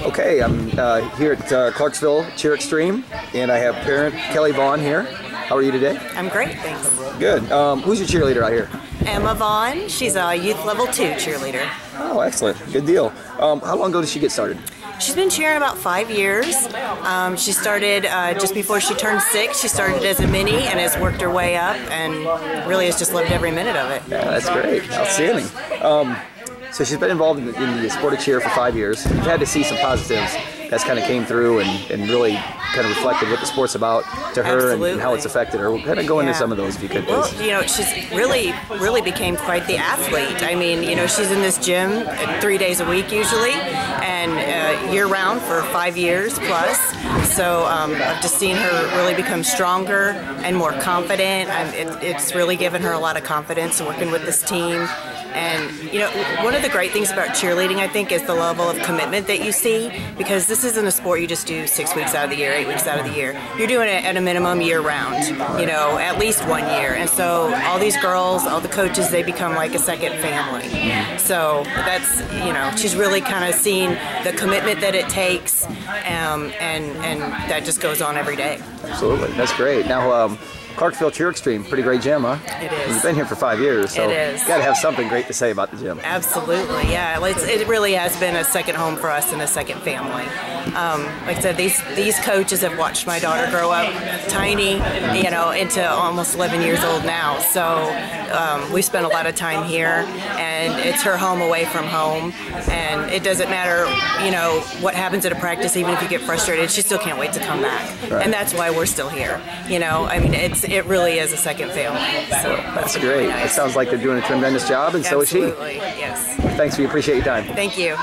Okay, I'm here at Clarksville Cheer Extreme, and I have parent Kelly Vaughn here. How are you today? I'm great, thanks. Good. Who's your cheerleader out here? Emma Vaughn. She's a youth level 2 cheerleader. Oh, excellent. Good deal. How long ago did she get started? She's been cheering about 5 years. She started just before she turned 6. She started as a mini and has worked her way up and really has just loved every minute of it. Yeah, that's great. Outstanding. So she's been involved in the sport of cheer for 5 years. You've had to see some positives that's kind of came through and really kind of reflected what the sport's about to her and how it's affected her. Kind of go into some of those if you could, please. Well, you know, she's really became quite the athlete. I mean, you know, she's in this gym 3 days a week usually and year-round for 5 years plus. So I've just seen her really become stronger and more confident. It's really given her a lot of confidence working with this team. And, you know, one of the great things about cheerleading, I think, is the level of commitment that you see, because this isn't a sport you just do 6 weeks out of the year, 8 weeks out of the year. You're doing it at a minimum year-round, you know, at least 1 year. And so all these girls, all the coaches, they become like a second family. So that's, you know, she's really kind of seen the commitment that it takes, and that just goes on every day. Absolutely. That's great. Now, Clarksville Cheer Extreme, pretty great gym, huh? It is. You've been here for 5 years, so you've got to have something great to say about the gym. Absolutely, yeah. It really has been a second home for us and a second family. Like I said, these coaches have watched my daughter grow up tiny, you know, into almost 11 years old now. So we spent a lot of time here, and it's her home away from home. And it doesn't matter, you know, what happens at a practice. Even if you get frustrated, she still can't wait to come back. Right. And that's why we're still here. You know, I mean, it really is a second family. So that's great. Nice. It sounds like they're doing a tremendous job, and absolutely, so is she. Yes. Thanks. We appreciate your time. Thank you.